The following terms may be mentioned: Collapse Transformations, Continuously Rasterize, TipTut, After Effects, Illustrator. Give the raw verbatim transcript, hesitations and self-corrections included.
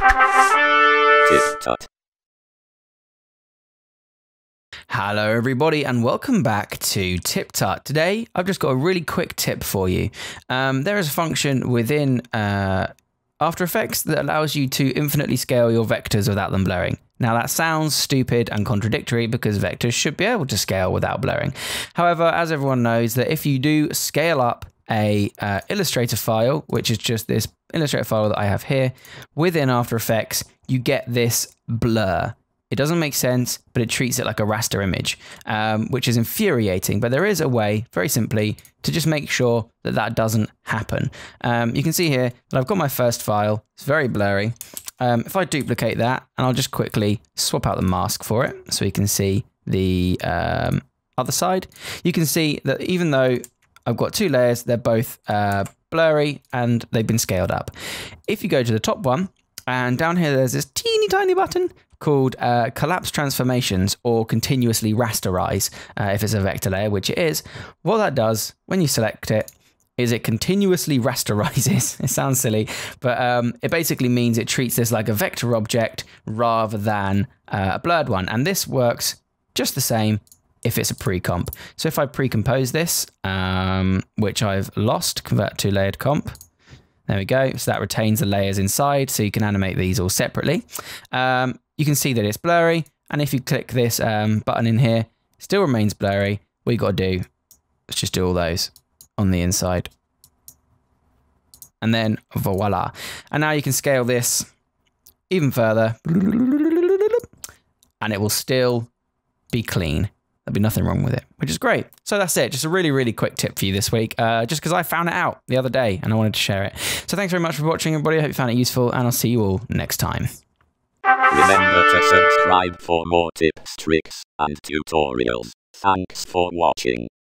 Tit-tot. Hello everybody and welcome back to Tip Tut. Today I've just got a really quick tip for you. Um, there is a function within uh, After Effects that allows you to infinitely scale your vectors without them blurring. Now that sounds stupid and contradictory because vectors should be able to scale without blurring. However, as everyone knows, that if you do scale up a uh, Illustrator file, which is just this Illustrator file that I have here, within After Effects, you get this blur. It doesn't make sense, but it treats it like a raster image, um, which is infuriating. But there is a way, very simply, to just make sure that that doesn't happen. Um, you can see here that I've got my first file. It's very blurry. Um, if I duplicate that, and I'll just quickly swap out the mask for it so you can see the um, other side, you can see that even though I've got two layers, they're both uh, blurry and they've been scaled up. If you go to the top one, and down here there's this teeny tiny button called uh, Collapse Transformations, or Continuously Rasterize, uh, if it's a vector layer, which it is. What that does when you select it is it continuously rasterizes. It sounds silly, but um, it basically means it treats this like a vector object rather than uh, a blurred one. And this works just the same if it's a pre-comp. So if I pre-compose this, um, which I've lost, convert to layered comp, there we go. So that retains the layers inside, so you can animate these all separately. Um, you can see that it's blurry, and if you click this um, button in here, it still remains blurry. What you got to do is just do all those on the inside. And then voila. And now you can scale this even further, and it will still be clean. There'll be nothing wrong with it, which is great. So that's it. Just a really, really quick tip for you this week, uh, just because I found it out the other day and I wanted to share it. So thanks very much for watching, everybody. I hope you found it useful, and I'll see you all next time. Remember to subscribe for more tips, tricks, and tutorials. Thanks for watching.